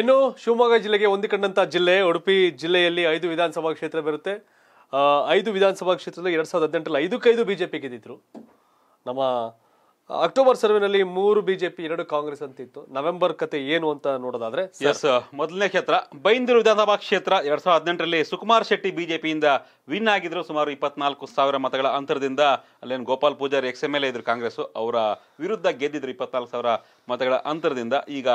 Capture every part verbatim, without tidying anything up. ಇನ್ನು ಶಿವಮೊಗ್ಗ ಜಿಲ್ಲೆಗೆ ಹೊಂದಿಕೊಂಡಂತ ಜಿಲ್ಲೆ ಉಡುಪಿ ಜಿಲ್ಲೆಯಲ್ಲಿ ಐದು ವಿಧಾನಸಭಾ ಕ್ಷೇತ್ರ ಬರುತ್ತೆ। ಐದು ವಿಧಾನಸಭಾ ಕ್ಷೇತ್ರದಲ್ಲಿ ಎರಡು ಸಾವಿರದ ಹದಿನೆಂಟು ರಲ್ಲಿ ಐದಕ್ಕೆ ಐದು ಬಿಜೆಪಿ ಗೆದ್ದಿದ್ರು। ನಮ್ಮ ಅಕ್ಟೋಬರ್ ಸರ್ವೆನಲ್ಲಿ ಮೂರು ಬಿಜೆಪಿ ಎರಡು ಕಾಂಗ್ರೆಸ್ ಅಂತ ಇತ್ತು। ನವೆಂಬರ್ ಕತೆ ಏನು ಅಂತ ನೋಡೋದಾದ್ರೆ ಎಸ್ ಮೊದಲನೇ ಕ್ಷೇತ್ರ ಬೈಂದೂರು ವಿಧಾನಸಭಾ ಕ್ಷೇತ್ರ ಎರಡು ಸಾವಿರದ ಹದಿನೆಂಟು ರಲ್ಲಿ ಸುಕುಮಾರ್ ಶೆಟ್ಟಿ ಬಿಜೆಪಿಯಿಂದ ವಿನ್ ಆಗಿದ್ರು। ಸುಮಾರು ಇಪ್ಪತ್ನಾಲ್ಕು ಸಾವಿರ ಮತಗಳ ಅಂತರದಿಂದ ಅಲ್ಲೇನು Gopal Pujari ex M L A ಇದ್ರು ಕಾಂಗ್ರೆಸ್, ಅವರ ವಿರುದ್ಧ ಗೆದ್ದಿದ್ರು ಇಪ್ಪತ್ನಾಲ್ಕು ಸಾವಿರ ಮತಗಳ ಅಂತರದಿಂದ। ಈಗ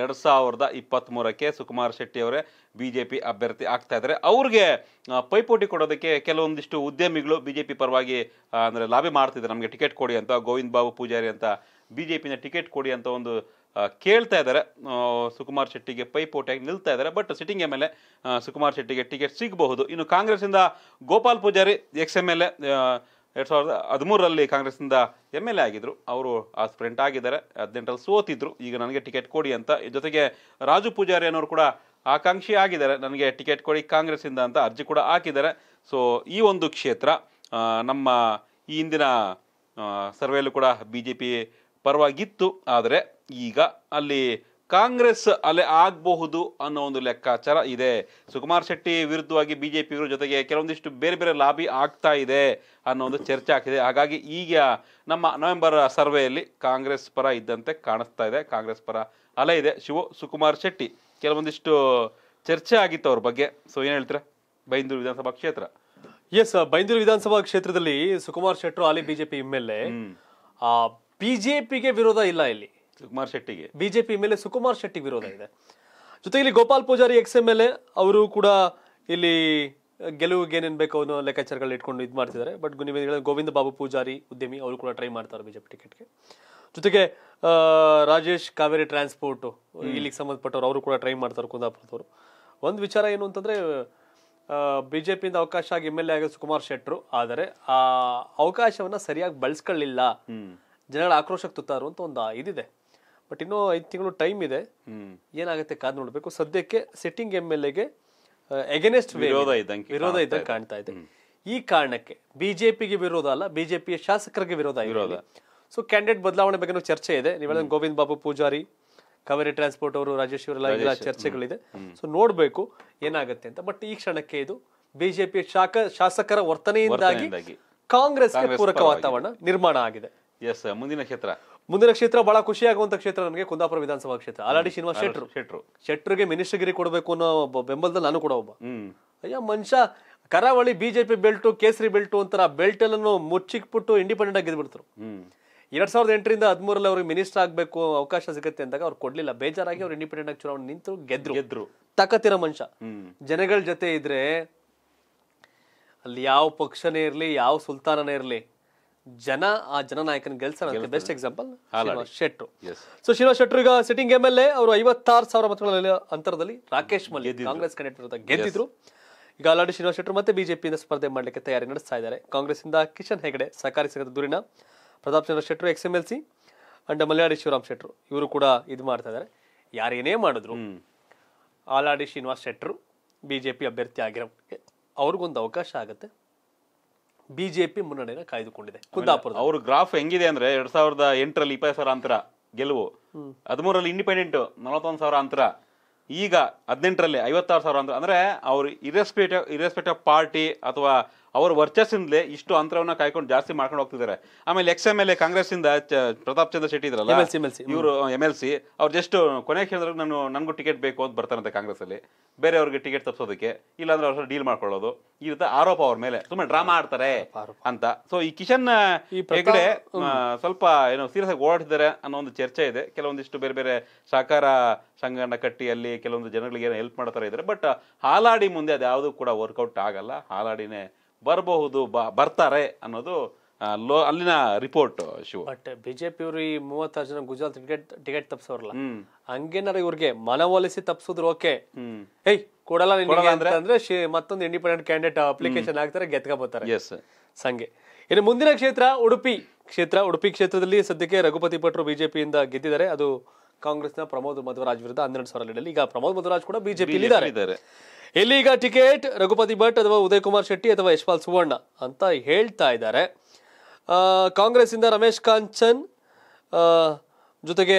ಎರಡು ಸಾವಿರದ ಇಪ್ಪತ್ತ್ ಮೂರಕ್ಕೆ ಸುಕುಮಾರ್ ಶೆಟ್ಟಿ ಅವರೇ ಬಿಜೆಪಿ ಅಭ್ಯರ್ಥಿ ಆಗ್ತಾ ಇದ್ದಾರೆ। ಅವ್ರಿಗೆ ಪೈಪೋಟಿ ಕೊಡೋದಕ್ಕೆ ಕೆಲವೊಂದಿಷ್ಟು ಉದ್ಯಮಿಗಳು ಬಿಜೆಪಿ ಪರವಾಗಿ ಅಂದರೆ ಲಾಬಿ ಮಾಡ್ತಿದ್ದಾರೆ, ನಮಗೆ ಟಿಕೆಟ್ ಕೊಡಿ ಅಂತ, ಗೋವಿಂದ ಬಾಬು ಪೂಜಾರಿ ಅಂತ ಬಿಜೆಪಿನ ಟಿಕೆಟ್ ಕೊಡಿ ಅಂತ ಒಂದು ಕೇಳ್ತಾ ಇದ್ದಾರೆ। ಸುಕುಮಾರ್ ಶೆಟ್ಟಿಗೆ ಪೈಪೋಟಿಯಾಗಿ ನಿಲ್ತಾ ಇದ್ದಾರೆ, but sitting M L A Sukumar ಶೆಟ್ಟಿಗೆ ಟಿಕೆಟ್ ಸಿಗಬಹುದು। ಇನ್ನು ಕಾಂಗ್ರೆಸ್ಸಿಂದ Gopal Pujari ex M L A ಎರಡು ಸಾವಿರದ ಹದಿಮೂರರಲ್ಲಿ ಕಾಂಗ್ರೆಸ್ನಿಂದ ಎಮ್ ಎಲ್ ಎ ಆಗಿದ್ದರು, ಅವರು ಆ ಸ್ಪ್ರೆಂಟ್ ಆಗಿದ್ದಾರೆ, ಹದಿನೆಂಟರಲ್ಲಿ ಸೋತಿದ್ರು। ಈಗ ನನಗೆ ಟಿಕೆಟ್ ಕೊಡಿ ಅಂತ, ಜೊತೆಗೆ ರಾಜು ಪೂಜಾರಿ ಅನ್ನೋರು ಕೂಡ ಆಕಾಂಕ್ಷಿ ಆಗಿದ್ದಾರೆ, ನನಗೆ ಟಿಕೆಟ್ ಕೊಡಿ ಕಾಂಗ್ರೆಸ್ಸಿಂದ ಅಂತ ಅರ್ಜಿ ಕೂಡ ಹಾಕಿದ್ದಾರೆ। ಸೊ ಈ ಒಂದು ಕ್ಷೇತ್ರ ನಮ್ಮ ಈ ಹಿಂದಿನ ಸರ್ವೆಯಲ್ಲೂ ಕೂಡ ಬಿ ಜೆ ಪಿ ಪರವಾಗಿತ್ತು, ಆದರೆ ಈಗ ಅಲ್ಲಿ ಕಾಂಗ್ರೆಸ್ ಅಲೆ ಆಗಬಹುದು ಅನ್ನೋ ಒಂದು ಲೆಕ್ಕಾಚಾರ ಇದೆ। ಸುಕುಮಾರ್ ಶೆಟ್ಟಿ ವಿರುದ್ಧವಾಗಿ ಬಿಜೆಪಿಯವರು, ಜೊತೆಗೆ ಕೆಲವೊಂದಿಷ್ಟು ಬೇರೆ ಬೇರೆ ಲಾಬಿ ಆಗ್ತಾ ಇದೆ ಅನ್ನೋ ಒಂದು ಚರ್ಚೆ ಆಗ್ತಿದೆ। ಹಾಗಾಗಿ ಈಗ ನಮ್ಮ ನವೆಂಬರ್ ಸರ್ವೆಯಲ್ಲಿ ಕಾಂಗ್ರೆಸ್ ಪರ ಇದ್ದಂತೆ ಕಾಣಿಸ್ತಾ ಇದೆ, ಕಾಂಗ್ರೆಸ್ ಪರ ಅಲೆ ಇದೆ। ಶಿವ ಸುಕುಮಾರ್ ಶೆಟ್ಟಿ ಕೆಲವೊಂದಿಷ್ಟು ಚರ್ಚೆ ಆಗಿತ್ತು ಅವ್ರ ಬಗ್ಗೆ, ಸೊ ಏನು ಹೇಳ್ತೀರಾ ಬೈಂದೂರು ವಿಧಾನಸಭಾ ಕ್ಷೇತ್ರ? ಎಸ್, ಬೈಂದೂರು ವಿಧಾನಸಭಾ ಕ್ಷೇತ್ರದಲ್ಲಿ ಸುಕುಮಾರ್ ಶೆಟ್ಟಿ ಹಾಲಿ ಬಿಜೆಪಿ ಎಮ್ ಎಲ್ ಎ, ಬಿಜೆಪಿಗೆ ವಿರೋಧ ಇಲ್ಲ ಇಲ್ಲಿ, ಸುಕುಮಾರ್ ಶೆಟ್ಟಿಗೆ ಬಿಜೆಪಿ ಮೇಲೆ ಸುಕುಮಾರ್ ಶೆಟ್ಟಿ ವಿರೋಧ ಇದೆ। ಜೊತೆಗೆ ಇಲ್ಲಿ Gopal Pujari ex M L A ಅವರು ಕೂಡ ಇಲ್ಲಿ ಗೆಲುವಿಗೆ ಏನೇನು ಬೇಕು ಅನ್ನೋ ಲೆಕ್ಕಾಚಾರಗಳು ಇಟ್ಕೊಂಡು ಇದು ಮಾಡ್ತಿದ್ದಾರೆ। ಬಟ್ ಗುಣಿವೇದ ಗೋವಿಂದ ಬಾಬು ಪೂಜಾರಿ ಉದ್ಯಮಿ ಅವರು ಕೂಡ ಟ್ರೈ ಮಾಡ್ತಾರೆ ಬಿಜೆಪಿ ಟಿಕೆಟ್ಗೆ। ಜೊತೆಗೆ ರಾಜೇಶ್ ಕಾವೇರಿ ಟ್ರಾನ್ಸ್ಪೋರ್ಟು ಇಲ್ಲಿಗೆ ಸಂಬಂಧಪಟ್ಟವ್ರು ಅವರು ಕೂಡ ಟ್ರೈ ಮಾಡ್ತಾರೆ ಕುಂದಾಪುರದವರು। ಒಂದು ವಿಚಾರ ಏನು ಅಂತಂದರೆ, ಬಿಜೆಪಿಯಿಂದ ಅವಕಾಶ ಆಗಿ ಎಮ್ ಎಲ್ ಎ ಆಗ ಸುಕುಮಾರ್ ಶೆಟ್ಟರು, ಆದರೆ ಆ ಅವಕಾಶವನ್ನು ಸರಿಯಾಗಿ ಬಳಸ್ಕೊಳ್ಳಿಲ್ಲ, ಜನಗಳ ಆಕ್ರೋಶಕ್ಕೆ ತುತ್ತಾರು ಅಂತ ಒಂದು ಇದಿದೆ। ಬಟ್ ಇನ್ನೂ ಐದು ತಿಂಗಳು ಟೈಮ್ ಇದೆ, ಏನಾಗುತ್ತೆ ಕಾದ್ ನೋಡಬೇಕು। ಸದ್ಯಕ್ಕೆ ಸಿಟ್ಟಿಂಗ್ ಎಮ್ ಎಲ್ ಎಗೆ ಎಗೇನೆಸ್ಟ್ ವಿರೋಧ ಇದ್ದಂಗೆ ವಿರೋಧ ಇದ್ದಂಗೆ ಕಾಣ್ತಾ ಇದೆ। ಈ ಕಾರಣಕ್ಕೆ ಬಿಜೆಪಿಗೆ ವಿರೋಧ ಅಲ್ಲ, ಬಿಜೆಪಿಯ ಶಾಸಕರಿಗೆ ವಿರೋಧ ವಿರೋಧ ಸೊ ಕ್ಯಾಂಡಿಡೇಟ್ ಬದಲಾವಣೆ ಬಗ್ಗೆ ಚರ್ಚೆ ಇದೆ। ನೀವೆಲ್ಲ ಗೋವಿಂದ ಬಾಬು ಪೂಜಾರಿ, ಕಾವೇರಿ ಟ್ರಾನ್ಸ್ಪೋರ್ಟ್ ಅವರು, ರಾಜೇಶ್ ಇವರೆಲ್ಲ ಚರ್ಚೆಗಳಿದೆ, ಸೊ ನೋಡಬೇಕು ಏನಾಗುತ್ತೆ ಅಂತ। ಬಟ್ ಈ ಕ್ಷಣಕ್ಕೆ ಇದು ಬಿಜೆಪಿಯ ಶಾಕ ಶಾಸಕರ ವರ್ತನೆಯಿಂದಾಗಿ ಕಾಂಗ್ರೆಸ್ಗೆ ಪೂರಕ ವಾತಾವರಣ ನಿರ್ಮಾಣ ಆಗಿದೆ। ಎಸ್, ಮುಂದಿನ ಕ್ಷೇತ್ರ ಮುಂದಿನ ಕ್ಷೇತ್ರ ಬಹಳ ಖುಷಿಯಾಗುವಂತ ಕ್ಷೇತ್ರ ನನಗೆ, ಕುಂದಾಪುರ ವಿಧಾನಸಭಾ ಕ್ಷೇತ್ರ। ಆಲ್ರೆಡಿ ಶ್ರೀನಿವಾಸ್ ಶೆಟ್ಟರು ಶೆಟ್ಟರು ಶೆಟ್ಟರಿಗೆ ಮಿನಿಸ್ಟರ್ಗಿರಿ ಕೊಡಬೇಕು ಅನ್ನೋ ಬೆಂಬಲದಲ್ಲಿ ನಾನು ಕೂಡ ಒಬ್ಬ, ಅಯ್ಯ ಮನುಷ್ಯ ಕರಾವಳಿ ಬಿಜೆಪಿ ಬೆಲ್ಟು ಕೇಸರಿ ಬೆಲ್ಟು ಅಂತಾರ ಬೆಲ್ಟ್ ಎಲ್ಲನ್ನು ಮುಚ್ಚಿಕ್ಬಿಟ್ಟು ಇಂಡಿಪೆಂಡೆಂಟ್ ಆಗಿ ಗೆದ್ಬಿಡ್ತರು। ಎರಡ್ ಸಾವಿರದ ಎಂಟರಿಂದ ಹದಿಮೂರಲ್ಲಿ ಅವ್ರಿಗೆ ಮಿನಿಸ್ಟರ್ ಆಗಬೇಕು ಅವಕಾಶ ಸಿಗುತ್ತೆ ಅಂದಾಗ ಅವ್ರು ಕೊಡ್ಲಿಲ್ಲ, ಬೇಜಾರಾಗಿ ಅವ್ರು ಇಂಡಿಪೆಂಡೆಂಟ್ ಆಗಿ ಚುನಾವಣೆ ನಿಂತು ಗೆದ್ರು ಗೆದ್ರು ತಕತಿರೋ ಮನುಷ್ಯ ಜನಗಳ ಜೊತೆ ಇದ್ರೆ ಅಲ್ಲಿ ಯಾವ ಪಕ್ಷನೇ ಇರ್ಲಿ, ಯಾವ ಸುಲ್ತಾನನೇ ಇರ್ಲಿ, ಜನ ಆ ಜನ ನಾಯಕನ ಗೆಲ್ಸ ಬೆಸ್ಟ್ ಎಕ್ಸಾಂಪಲ್ ಶ್ರೀನಿವಾಸ್ ಶೆಟ್ಟರು। ಸೊ ಶ್ರೀನಿವಾಸ್ ಶೆಟ್ಟರು ಈಗ ಸಿಟ್ಟಿಂಗ್ ಎಮ್ ಎಲ್ ಎ, ಅವರು ಐವತ್ತಾರು ಸಾವಿರ ಮತಗಳ ಅಂತರದಲ್ಲಿ ರಾಕೇಶ್ ಮಲ್ಲಿ ಕಾಂಗ್ರೆಸ್ ಕ್ಯಾಂಡಿಡೇಟ್ ಗೆದ್ದಿದ್ರು। ಈಗ ಆಲ್ರೆಡಿ ಶ್ರೀನಿವಾಸ್ ಶೆಟ್ಟರು ಮತ್ತೆ ಬಿಜೆಪಿಯಿಂದ ಸ್ಪರ್ಧೆ ಮಾಡಲಿಕ್ಕೆ ತಯಾರಿ ನಡೆಸ್ತಾ ಇದ್ದಾರೆ। ಕಾಂಗ್ರೆಸ್ ಇಂದ ಕಿಶನ್ ಹೆಗಡೆ, ಸಹಕಾರಿ ಸಂಘದ ಧುರೀಣ ಪ್ರತಾಪ್ ಚಂದ್ರ ಶೆಟ್ಟರು ex M L C and Malyadi Shivaram ಶೆಟ್ಟರು ಇವರು ಕೂಡ ಇದು ಮಾಡ್ತಾ ಇದ್ದಾರೆ। ಯಾರೇನೇ ಮಾಡಿದ್ರು ಆಲ್ರೆಡಿ ಶ್ರೀನಿವಾಸ್ ಶೆಟ್ಟರು ಬಿಜೆಪಿ ಅಭ್ಯರ್ಥಿ ಆಗಿರೋ ಅವ್ರಿಗೊಂದು ಅವಕಾಶ ಆಗುತ್ತೆ, ಬಿಜೆಪಿ ಮುನ್ನಡೆಯನ್ನು ಕಾಯ್ದುಕೊಂಡಿದೆ ಕುಂದಾಪುರ। ಅವ್ರ ಗ್ರಾಫ್ ಹೆಂಗಿದೆ ಅಂದ್ರೆ, ಎರಡ್ ಸಾವಿರದ ಎಂಟರಲ್ಲಿ ಇಪ್ಪತ್ತು ಸಾವಿರ ಅಂತರ ಗೆಲುವು, ಹದಿಮೂರರಲ್ಲಿ ಇಂಡಿಪೆಂಡೆಂಟ್ ನಲವತ್ತೊಂದು ಸಾವಿರ ಅಂತರ, ಈಗ ಹದಿನೆಂಟರಲ್ಲಿ ಐವತ್ತಾರು ಸಾವಿರ ಅಂತರ. ಅಂದ್ರೆ ಅವ್ರು ಇರೆಸ್ಪೆಕ್ಟ್ ಇರೆಸ್ಪೆಕ್ಟ್ ಆಫ್ ಪಾರ್ಟಿ ಅಥವಾ ಅವ್ರ ವರ್ಚಸ್ಸಿಂದಲೇ ಇಷ್ಟು ಅಂತರವನ್ನ ಕಾಯ್ಕೊಂಡು ಜಾಸ್ತಿ ಮಾಡ್ಕೊಂಡು ಹೋಗ್ತಿದ್ದಾರೆ। ಆಮೇಲೆ ex M L A Congress ಇಂದ ಪ್ರತಾಪ್ ಚಂದ್ರ ಶೆಟ್ಟಿ ಇದ್ರಲ್ಲ ಇವರು ಎಮ್ ಎಲ್ ಸಿ, ಅವ್ರು ಜಸ್ಟ್ ಕೊನೆ ಕ್ಷೇತ್ರಕ್ಕೆ ನಾನು ನನಗೂ ಟಿಕೆಟ್ ಬೇಕು ಅಂತ ಬರ್ತಾರಂತೆ ಕಾಂಗ್ರೆಸ್ ಅಲ್ಲಿ, ಬೇರೆಯವ್ರಿಗೆ ಟಿಕೆಟ್ ತಪ್ಪಿಸೋದಕ್ಕೆ, ಇಲ್ಲಾಂದ್ರೆ ಅವ್ರ ಡೀಲ್ ಮಾಡ್ಕೊಳ್ಳೋದು, ಈ ರೀತಿ ಆರೋಪ ಅವ್ರ ಮೇಲೆ, ಸುಮ್ಮನೆ ಡ್ರಾಮಾ ಆಡ್ತಾರೆ ಅಂತ। ಸೊ ಈ ಕಿಶನ್ ಹೆಗಡೆ ಸ್ವಲ್ಪ ಏನೋ ಸೀರಿಯಸ್ ಆಗಿ ಓಡಾಡ್ತಿದ್ದಾರೆ ಅನ್ನೋ ಒಂದು ಚರ್ಚೆ ಇದೆ। ಕೆಲವೊಂದಿಷ್ಟು ಬೇರೆ ಬೇರೆ ಸಹಕಾರ ಸಂಘನ ಕಟ್ಟಿಯಲ್ಲಿ ಕೆಲವೊಂದು ಜನಗಳಿಗೆ ಏನೋ ಹೆಲ್ಪ್ ಮಾಡ್ತಾರೆ ಇದ್ದಾರೆ, ಬಟ್ ಹಾಲಾಡಿ ಮುಂದೆ ಅದು ಯಾವುದು ಕೂಡ ವರ್ಕೌಟ್ ಆಗಲ್ಲ, ಹಾಲಾಡಿನೇ ಬರಬಹುದು ಬರ್ತಾರೆ ಅನ್ನೋದು ಲೋ ಅಲ್ಲಿನ ರಿಪೋರ್ಟ್ ಶಿವ. ಬಟ್ ಬಿಜೆಪಿ ಅವರು ಈ ಮೂವತ್ತಾರು ಜನ ಗುಜರಾತ್ ಟಿಕೆಟ್ ಟಿಕೆಟ್ ತಪ್ಸೋರಲ್ಲ, ಹಂಗೇನಾರ ಇವ್ರಿಗೆ ಮನವೊಲಿಸಿ ತಪ್ಸಿದ್ರು ಓಕೆ, ಏಯ್ ಕೊಡಲ್ಲ ಅಂದ್ರೆ ಮತ್ತೊಂದು ಇಂಡಿಪೆಂಡೆಂಟ್ ಕ್ಯಾಂಡಿಡೇಟ್ ಅಪ್ಲಿಕೇಶನ್ ಹಾಕ್ತಾರೆ, ಗೆದ್ಕೋತಾರೆ ಸಂಗೆ. ಇನ್ನು ಮುಂದಿನ ಕ್ಷೇತ್ರ ಉಡುಪಿ ಕ್ಷೇತ್ರ. ಉಡುಪಿ ಕ್ಷೇತ್ರದಲ್ಲಿ ಸದ್ಯಕ್ಕೆ ರಘುಪತಿ ಭಟ್ರು ಬಿಜೆಪಿಯಿಂದ ಗೆದ್ದಿದ್ದಾರೆ, ಅದು ಕಾಂಗ್ರೆಸ್ನ ಪ್ರಮೋದ್ ಮಧ್ವರಾಜ್ ವಿರುದ್ಧ ಹನ್ನೆರಡು ಸಾವಿರ ಲೀಡಲ್ಲಿ। ಈಗ ಪ್ರಮೋದ್ ಮಧ್ವರಾಜ್ ಕೂಡ ಬಿಜೆಪಿಯಲ್ಲಿ ಇದ್ದಾರೆ. ಇಲ್ಲಿ ಈಗ ಟಿಕೆಟ್ ರಘುಪತಿ ಭಟ್ ಅಥವಾ ಉದಯ್ ಕುಮಾರ್ ಶೆಟ್ಟಿ ಅಥವಾ ಯಶ್ಪಾಲ್ ಸುವರ್ಣ ಅಂತ ಹೇಳ್ತಾ ಇದ್ದಾರೆ। ಕಾಂಗ್ರೆಸ್ಸಿಂದ ರಮೇಶ್ ಕಾಂಚನ್, ಜೊತೆಗೆ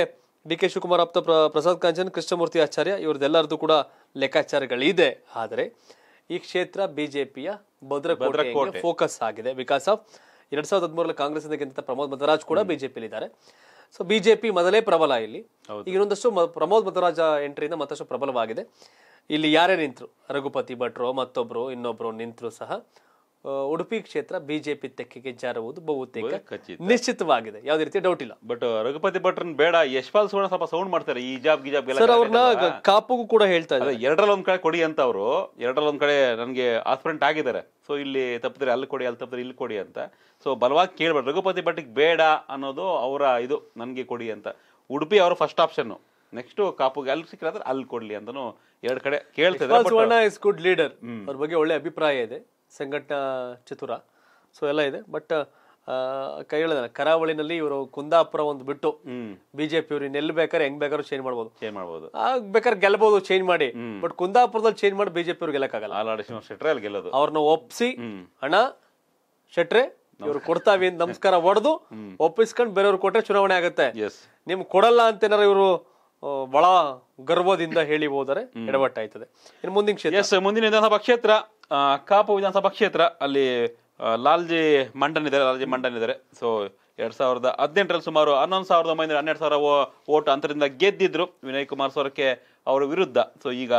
ಡಿಕೆ ಶಿವಕುಮಾರ್ ಆಪ್ತ ಪ್ರಸಾದ್ ಕಾಂಚನ್ ಕೃಷ್ಣಮೂರ್ತಿ ಆಚಾರ್ಯ ಇವರದೆಲ್ಲರದು ಕೂಡ ಲೆಕ್ಕಾಚಾರಗಳಿದೆ. ಆದರೆ ಈ ಕ್ಷೇತ್ರ ಬಿಜೆಪಿಯ ಭದ್ರಕೋಟೆ ಫೋಕಸ್ ಆಗಿದೆ ಬಿಕಾಸ್ ಆಫ್ ಎರಡ್ ಸಾವಿರದ ಹದಿಮೂರರಲ್ಲಿ ಕಾಂಗ್ರೆಸ್ ಇಂದ ಪ್ರಮೋದ್ ಮಧ್ವರಾಜ್ ಕೂಡ ಬಿಜೆಪಿಯಲ್ಲಿ ಇದ್ದಾರೆ. ಸೊ ಬಿಜೆಪಿ ಮೊದಲೇ ಪ್ರಬಲ ಇಲ್ಲಿ, ಈಗ ಇನ್ನೊಂದಷ್ಟು ಪ್ರಮೋದ್ ಮಧ್ವರಾಜ್ ಎಂಟ್ರಿಯಿಂದ ಮತ್ತಷ್ಟು ಪ್ರಬಲವಾಗಿದೆ. ಇಲ್ಲಿ ಯಾರೇ ನಿಂತರು, ರಘುಪತಿ ಭಟ್ರು ಮತ್ತೊಬ್ರು ಇನ್ನೊಬ್ರು ನಿಂತರು ಸಹ ಉಡುಪಿ ಕ್ಷೇತ್ರ ಬಿಜೆಪಿ ತೆಕ್ಕೆಗೆ ಜಾರುವುದು ಬಹುತೇಕ ನಿಶ್ಚಿತವಾಗಿದೆ, ಯಾವುದೇ ರೀತಿ ಡೌಟ್ ಇಲ್ಲ. ಬಟ್ ರಘುಪತಿ ಭಟ್ರನ್ ಬೇಡ, ಯಶ್ಪಾಲ್ ಸುವರ್ಣ ಸ್ವಲ್ಪ ಸೌಂಡ್ ಮಾಡ್ತಾರೆ ಈ ಜಾಬ್ ಗಿಜಾಬ್ ಎಲ್ಲ. ಸರ್ ಅವ್ರನ್ನ ಕಾಪುಗೂ ಕೂಡ ಹೇಳ್ತಾ ಇದ್ದಾರೆ ಎರಡರಲ್ಲಿ ಒಂದ್ ಕಡೆ ಕೊಡಿ ಅಂತ. ಅವರು ಎರಡರಲ್ಲಿ ಒಂದ್ ಕಡೆ ನನಗೆ ಆಸ್ಪರೆಂಟ್ ಆಗಿದ್ದಾರೆ, ಸೊ ಇಲ್ಲಿ ತಪ್ಪಿದ್ರೆ ಅಲ್ಲಿ ಕೊಡಿ, ಅಲ್ಲಿ ತಪ್ಪಿದ್ರೆ ಇಲ್ಲಿ ಕೊಡಿ ಅಂತ. ಸೊ ಬಲವಾಗಿ ಕೇಳ್ಬೇಡಿ, ರಘುಪತಿ ಭಟ್ಗೆ ಬೇಡ ಅನ್ನೋದು ಅವರ ಇದು, ನನಗೆ ಕೊಡಿ ಅಂತ. ಉಡುಪಿ ಅವ್ರ ಫಸ್ಟ್ ಆಪ್ಷನ್, ನೆಕ್ಸ್ಟ್ ಕಾಪುಗೆ ಅಲ್ಲಿ ಸಿಕ್ಕಿದ್ರೆ ಅಲ್ಲಿ ಕೊಡ್ಲಿ ಅಂತಾನು ಎರಡ್ ಕಡೆ ಕೇಳ್ತಿದ್ದಾರೆ. ಸುವರ್ಣ ಇಸ್ ಗುಡ್ ಲೀಡರ್, ಅವ್ರ ಬಗ್ಗೆ ಒಳ್ಳೆ ಅಭಿಪ್ರಾಯ ಇದೆ, ಸಂಘಟನಾ ಚತುರ, ಸೊ ಎಲ್ಲ ಇದೆ. ಬಟ್ ಕೈ ಹೇಳಿದ ಕರಾವಳಿನಲ್ಲಿ ಇವರು ಕುಂದಾಪುರ ಒಂದು ಬಿಟ್ಟು ಬಿಜೆಪಿ ಇವ್ರು ಇನ್ನೆಲ್ಲಿ ಬೇಕಾದ್ರೆ ಹೆಂಗ್ ಬೇಕಾದ್ರೂ ಚೇಂಜ್ ಮಾಡ್ಬೋದು, ಚೇಂಜ್ ಮಾಡ್ಬೋದು, ಬೇಕಾದ್ರೆ ಗೆಲ್ಬಹುದು ಚೇಂಜ್ ಮಾಡಿ. ಬಟ್ ಕುಂದಾಪುರದಲ್ಲಿ ಚೇಂಜ್ ಮಾಡಿ ಬಿಜೆಪಿ ಅವ್ರು ಗೆಲ್ಲಕ್ಕಾಗಲ್ಲ, ಶೆಟ್ರೆ ಅಲ್ಲಿ ಗೆಲ್ಲೋದು. ಅವ್ರನ್ನ ಒಪ್ಸಿ ಹಣ ಶೆಟ್ರೆ ಇವ್ರು ಕೊಡ್ತಾವಿ ಅಂತ ನಮಸ್ಕಾರ ಹೊಡೆದು ಒಪ್ಪಿಸ್ಕೊಂಡು ಬೇರೆಯವ್ರು ಕೊಟ್ರೆ ಚುನಾವಣೆ ಆಗುತ್ತೆ. ನಿಮ್ ಕೊಡಲ್ಲ ಅಂತ ಏನಾರ ಇವರು ಬಹಳ ಗರ್ವದಿಂದ ಹೇಳಿ ಹೋದರೆ ಎಡವಟ್ಟಾಯ್ತದೆ. ಇನ್ನು ಮುಂದಿನ ಕ್ಷೇತ್ರ, ಮುಂದಿನ ವಿಧಾನಸಭಾ ಕ್ಷೇತ್ರ ಕಾಪು ವಿಧಾನಸಭಾ ಕ್ಷೇತ್ರ. ಅಲ್ಲಿ ಲಾಲ್ಜಿ ಮಂಡನ್ ಇದ್ದಾರೆ, ಲಾಲ್ಜಿ ಮಂಡನ್ ಇದ್ದಾರೆ. ಸೊ ಎರಡ್ ಸಾವಿರದ ಹದಿನೆಂಟರಲ್ಲಿ ಸುಮಾರು ಹನ್ನೊಂದು ಸಾವಿರದ ಒಂಬೈನೂರ ಹನ್ನೆರಡು ಸಾವಿರ ಓಟ್ ಅಂತರಿಂದ ಗೆದ್ದಿದ್ರು ವಿನಯ್ ಕುಮಾರ್ ಸೊರಕೆ ಅವರ ವಿರುದ್ಧ. ಸೊ ಈಗ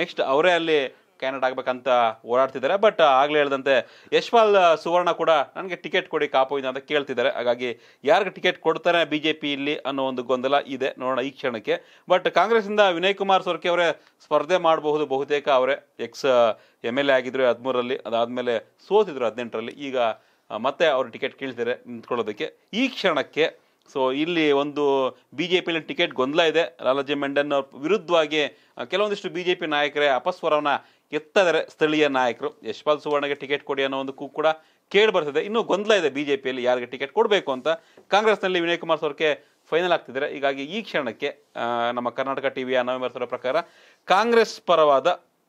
ನೆಕ್ಸ್ಟ್ ಅವರೇ ಅಲ್ಲಿ ಕ್ಯಾಂಡಿಡೇಟ್ ಆಗ್ಬೇಕಂತ ಓಡಾಡ್ತಿದ್ದಾರೆ. ಬಟ್ ಆಗ್ಲೇ ಹೇಳಿದಂತೆ ಯಶ್ಪಾಲ್ ಸುವರ್ಣ ಕೂಡ ನನಗೆ ಟಿಕೆಟ್ ಕೊಡಿ ಕಾಪು ಅಂತ ಕೇಳ್ತಿದ್ದಾರೆ. ಹಾಗಾಗಿ ಯಾರಿಗೆ ಟಿಕೆಟ್ ಕೊಡ್ತಾರೆ ಬಿಜೆಪಿ ಇಲ್ಲಿ ಅನ್ನೋ ಒಂದು ಗೊಂದಲ ಇದೆ, ನೋಡೋಣ ಈ ಕ್ಷಣಕ್ಕೆ. ಬಟ್ ಕಾಂಗ್ರೆಸ್ ಇಂದ ವಿನಯ್ ಕುಮಾರ್ ಸೊರಕೆ ಅವರೇ ಸ್ಪರ್ಧೆ ಮಾಡಬಹುದು ಬಹುತೇಕ. ಅವರೇ ಎಕ್ಸ್ ಎಮ್ ಎಲ್ ಎ ಆಗಿದ್ರು ಹದಿಮೂರರಲ್ಲಿ, ಅದಾದ್ಮೇಲೆ ಸೋತಿದ್ರು ಹದಿನೆಂಟರಲ್ಲಿ. ಈಗ ಮತ್ತೆ ಅವರು ಟಿಕೆಟ್ ಕೇಳ್ತಿದ್ದಾರೆ ನಿಂತ್ಕೊಳ್ಳೋದಕ್ಕೆ ಈ ಕ್ಷಣಕ್ಕೆ. ಸೊ ಇಲ್ಲಿ ಒಂದು ಬಿಜೆಪಿಯಲ್ಲಿ ಟಿಕೆಟ್ ಗೊಂದಲ ಇದೆ. ಲಾಲಾಜಿ ಮಂಡನ್ ಅವ್ರ ವಿರುದ್ಧವಾಗಿ ಕೆಲವೊಂದಿಷ್ಟು ಬಿಜೆಪಿ ನಾಯಕರೇ ಅಪಸ್ವರವನ್ನ ಎತ್ತದರೆ ಸ್ಥಳೀಯ ನಾಯಕರು ಯಶ್ಪಾಲ್ ಸುವರ್ಣಗೆ ಟಿಕೆಟ್ ಕೊಡಿ ಅನ್ನೋ ಒಂದು ಕೂಗು ಕೂಡ ಕೇಳಿ ಬರ್ತಿದೆ. ಇನ್ನೂ ಗೊಂದಲ ಇದೆ ಬಿಜೆಪಿಯಲ್ಲಿ ಯಾರಿಗೆ ಟಿಕೆಟ್ ಕೊಡಬೇಕು ಅಂತ. ಕಾಂಗ್ರೆಸ್ನಲ್ಲಿ ವಿನಯ್ ಕುಮಾರ್ ಸೊರಕೆ ಫೈನಲ್ ಆಗ್ತಿದ್ದಾರೆ. ಹೀಗಾಗಿ ಈ ಕ್ಷಣಕ್ಕೆ ನಮ್ಮ ಕರ್ನಾಟಕ ಟಿವಿಯ ನವೆಂಬರ್ ಪ್ರಕಾರ ಕಾಂಗ್ರೆಸ್ ಪರವಾದ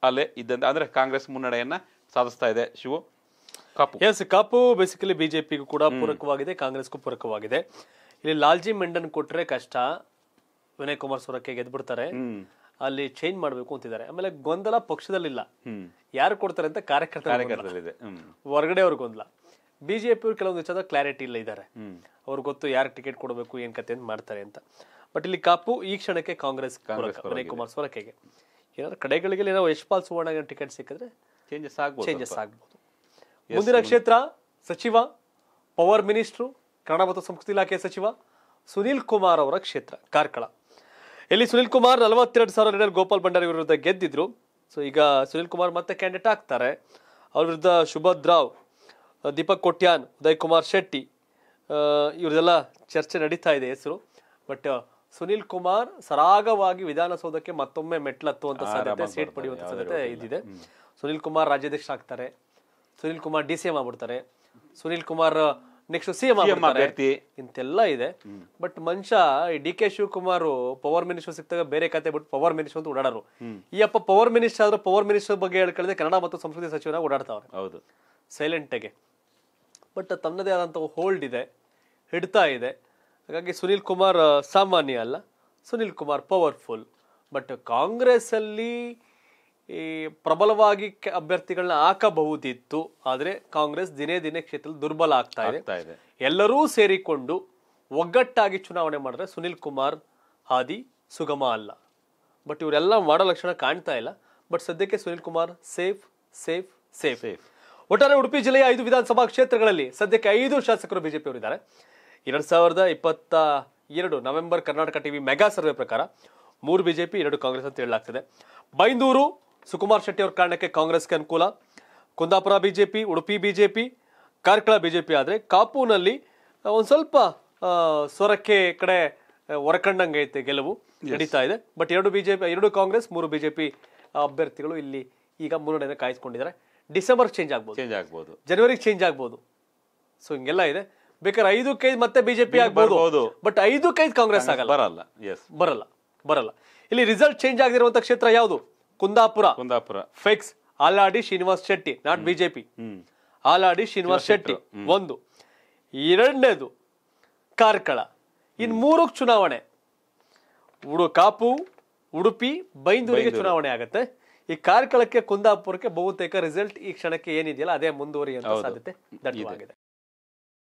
ಅಲೆ ಇದ್ದಂತೆ, ಅಂದರೆ ಕಾಂಗ್ರೆಸ್ ಮುನ್ನಡೆಯನ್ನ ಸಾಧಿಸ್ತಾ ಇದೆ. ಶಿವು ಕಾಪು, ಎಸ್ ಕಾಪು ಬೇಸಿಕಲಿ ಬಿಜೆಪಿಗೂ ಕೂಡ ಪೂರಕವಾಗಿದೆ, ಕಾಂಗ್ರೆಸ್ಗೂ ಪೂರಕವಾಗಿದೆ. ಇಲ್ಲಿ ಲಾಲ್ಜಿ ಮಂಡನ್ ಕೊಟ್ರೆ ಕಷ್ಟ, ವಿನಯ್ ಕುಮಾರ್ ಸೊರಕೆ ಗೆದ್ಬಿಡ್ತಾರೆ, ಅಲ್ಲಿ ಚೇಂಜ್ ಮಾಡಬೇಕು ಅಂತಿದ್ದಾರೆ. ಆಮೇಲೆ ಗೊಂದಲ ಪಕ್ಷದಲ್ಲಿಲ್ಲ, ಯಾರು ಕೊಡ್ತಾರೆ ಅಂತ ಕಾರ್ಯಕರ್ತರಲ್ಲಿದೆ, ಹೊರಗಡೆ ಅವ್ರ ಗೊಂದಲ. ಬಿಜೆಪಿ ಅವ್ರು ಕೆಲವೊಂದು ವಿಚಾರದ ಕ್ಲಾರಿಟಿ ಇಲ್ಲ ಇದ್ದಾರೆ, ಅವ್ರಿಗೆ ಗೊತ್ತು ಯಾರು ಟಿಕೆಟ್ ಕೊಡಬೇಕು ಏನ್ ಕತೆ ಮಾಡ್ತಾರೆ ಅಂತ. ಬಟ್ ಇಲ್ಲಿ ಕಾಪು ಈ ಕ್ಷಣಕ್ಕೆ ಕಾಂಗ್ರೆಸ್ ವಿನಯ್ ಕುಮಾರ್ ಸೊರಕೆಗೆ. ಏನಾದ್ರು ಕಡೆಗಳಿಗೆ ನಾವು ಯಶ್ಪಾಲ್ ಸುವರ್ಣ ಟಿಕೆಟ್ ಸಿಕ್ಕಿದ್ರೆ ಚೇಂಜಸ್ ಆಗ್ಬಹುದು. ಮುಂದಿನ ಕ್ಷೇತ್ರ ಸಚಿವ ಪವರ್ ಮಿನಿಸ್ಟ್ರು ಕನ್ನಡ ಮತ್ತು ಸಂಸ್ಕೃತಿ ಇಲಾಖೆ ಸಚಿವ ಸುನೀಲ್ ಕುಮಾರ್ ಅವರ ಕ್ಷೇತ್ರ ಕಾರ್ಕಳ. ಇಲ್ಲಿ ಸುನೀಲ್ ಕುಮಾರ್ ನಲವತ್ತೆರಡು ಸಾವಿರ ಗೋಪಾಲ್ ಭಂಡಾರಿ ವಿರುದ್ಧ ಗೆದ್ದಿದ್ರು. ಸೊ ಈಗ ಸುನೀಲ್ ಕುಮಾರ್ ಮತ್ತೆ ಕ್ಯಾಂಡಿಡೇಟ್ ಆಗ್ತಾರೆ. ಅವ್ರ ವಿರುದ್ಧ ಶುಭದ್ ರಾವ್, ದೀಪಕ್ ಕೊಟ್ಯಾನ್, ಉದಯ್ ಕುಮಾರ್ ಶೆಟ್ಟಿ ಇವ್ರದೆಲ್ಲ ಚರ್ಚೆ ನಡೀತಾ ಇದೆ ಹೆಸರು. ಬಟ್ ಸುನೀಲ್ ಕುಮಾರ್ ಸರಾಗವಾಗಿ ವಿಧಾನಸೌಧಕ್ಕೆ ಮತ್ತೊಮ್ಮೆ ಮೆಟ್ಲತ್ತುವಂತ ಸಾಧ್ಯತೆ, ಸೀಟ್ ಪಡೆಯುವಂತ ಸಾಧ್ಯತೆ ಇದಿದೆ. ಸುನೀಲ್ ಕುಮಾರ್ ರಾಜ್ಯಾಧ್ಯಕ್ಷ ಆಗ್ತಾರೆ, Sunil Kumar D C M ಆಗ್ಬಿಡ್ತಾರೆ, ಸುನೀಲ್ ಕುಮಾರ್ ನೆಕ್ಸ್ಟ್ ಸಿಎಂ ಅಭ್ಯರ್ಥಿ ಇಂತೆಲ್ಲ ಇದೆ. ಬಟ್ ಮನುಷ್ಯ D K Shivakumar power minister ಸಿಕ್ತಾಗ ಬೇರೆ ಕತೆ ಬಿಟ್ಟು ಪವರ್ ಮಿನಿಸ್ಟರ್ ಅಂತ ಓಡಾಡರು. ಈ ಅಪ್ಪ ಪವರ್ ಮಿನಿಸ್ಟರ್ ಆದ್ರೂ ಪವರ್ ಮಿನಿಸ್ಟರ್ ಬಗ್ಗೆ ಹೇಳ್ಕೊಳ್ಳದೆ ಕನ್ನಡ ಮತ್ತು ಸಂಸ್ಕೃತಿ ಸಚಿವನ ಓಡಾಡ್ತಾವ್ರೆ, ಹೌದು ಸೈಲೆಂಟ್ ಆಗಿ. ಬಟ್ ತನ್ನದೇ ಆದಂತಹ ಹೋಲ್ಡ್ ಇದೆ, ಹಿಡ್ತಾ ಇದೆ. ಹಾಗಾಗಿ ಸುನೀಲ್ ಕುಮಾರ್ ಸಾಮಾನ್ಯ ಅಲ್ಲ, ಸುನೀಲ್ ಕುಮಾರ್ ಪವರ್ಫುಲ್. ಬಟ್ ಕಾಂಗ್ರೆಸ್ ಅಲ್ಲಿ ಈ ಪ್ರಬಲವಾಗಿ ಅಭ್ಯರ್ಥಿಗಳನ್ನ ಹಾಕಬಹುದಿತ್ತು, ಆದ್ರೆ ಕಾಂಗ್ರೆಸ್ ದಿನೇ ದಿನೇ ಕ್ಷೇತ್ರದಲ್ಲಿ ದುರ್ಬಲ ಆಗ್ತಾ ಇದೆ. ಎಲ್ಲರೂ ಸೇರಿಕೊಂಡು ಒಗ್ಗಟ್ಟಾಗಿ ಚುನಾವಣೆ ಮಾಡಿದ್ರೆ ಸುನೀಲ್ ಕುಮಾರ್ ಹಾದಿ ಸುಗಮ ಅಲ್ಲ. ಬಟ್ ಇವರೆಲ್ಲ ಮಾಡೋ ಲಕ್ಷಣ ಕಾಣ್ತಾ ಇಲ್ಲ. ಬಟ್ ಸದ್ಯಕ್ಕೆ Sunil Kumar safe safe safe safe. ಒಟ್ಟಾರೆ ಉಡುಪಿ ಜಿಲ್ಲೆಯ ಐದು ವಿಧಾನಸಭಾ ಕ್ಷೇತ್ರಗಳಲ್ಲಿ ಸದ್ಯಕ್ಕೆ ಐದು ಶಾಸಕರು ಬಿಜೆಪಿ ಅವರಿದ್ದಾರೆ. ಎರಡ್ ಸಾವಿರದ ಇಪ್ಪತ್ತ ಎರಡು November Karnataka TV mega survey ಪ್ರಕಾರ ಮೂರು ಬಿಜೆಪಿ ಎರಡು ಕಾಂಗ್ರೆಸ್ ಅಂತ ಹೇಳಲಾಗ್ತದೆ. ಬೈಂದೂರು ಸುಕುಮಾರ್ ಶೆಟ್ಟಿ ಅವ್ರ ಕಾರಣಕ್ಕೆ ಕಾಂಗ್ರೆಸ್ಗೆ ಅನುಕೂಲ, Kundapura BJP, Udupi BJP, Karkala BJP. ಆದರೆ ಕಾಪುನಲ್ಲಿ ಒಂದು ಸ್ವಲ್ಪ ಸೊರಕೆ ಕಡೆ ಹೊರಕಂಡಂಗೆ ಐತೆ ಗೆಲುವು ನಡೀತಾ ಇದೆ. ಬಟ್ ಎರಡು ಬಿಜೆಪಿ ಎರಡು ಕಾಂಗ್ರೆಸ್ ಮೂರು ಬಿಜೆಪಿ ಅಭ್ಯರ್ಥಿಗಳು ಇಲ್ಲಿ ಈಗ ಮುನ್ನಡೆಯನ್ನು ಕಾಯ್ದುಕೊಂಡಿದ್ದಾರೆ. ಡಿಸೆಂಬರ್ ಚೇಂಜ್ ಆಗ್ಬೋದು, ಚೇಂಜ್ ಆಗ್ಬೋದು, ಜನವರಿಗೆ ಚೇಂಜ್ ಆಗ್ಬೋದು. ಸೊ ಹಿಂಗೆಲ್ಲ ಇದೆ. ಬೇಕಾದ್ರೆ ಐದು ಕೈ ಮತ್ತೆ ಬಿಜೆಪಿ ಆಗ್ಬೋದು, ಬಟ್ ಐದು ಕೈ ಕಾಂಗ್ರೆಸ್ ಆಗಲ್ಲ, ಬರಲ್ಲ ಬರಲ್ಲ ಬರಲ್ಲ ಇಲ್ಲಿ ರಿಸಲ್ಟ್ ಚೇಂಜ್ ಆಗದಿರುವಂತಹ ಕ್ಷೇತ್ರ ಯಾವುದು? Kundapura. Kundapura fix, Aladi Srinivas Shetty, not BJP, Aladi Srinivas Shetty ಒಂದು. ಎರಡನೇದು ಕಾರ್ಕಳ. ಇನ್ ಮೂರಕ್ಕೆ ಚುನಾವಣೆ. ಕಾಪು ಉಡುಪಿ ಬೈಂದೂರಿಗೆ ಚುನಾವಣೆ ಆಗುತ್ತೆ ಈ ಕಾರ್ಕಳಕ್ಕೆ ಕುಂದಾಪುರಕ್ಕೆ ಬಹುತೇಕ ರಿಸಲ್ಟ್ ಈ ಕ್ಷಣಕ್ಕೆ ಏನಿದೆಯಲ್ಲ ಅದೇ ಮುಂದುವರಿಯುವಂತ ಸಾಧ್ಯತೆ ದಟ್ಟವಾಗಿದೆ।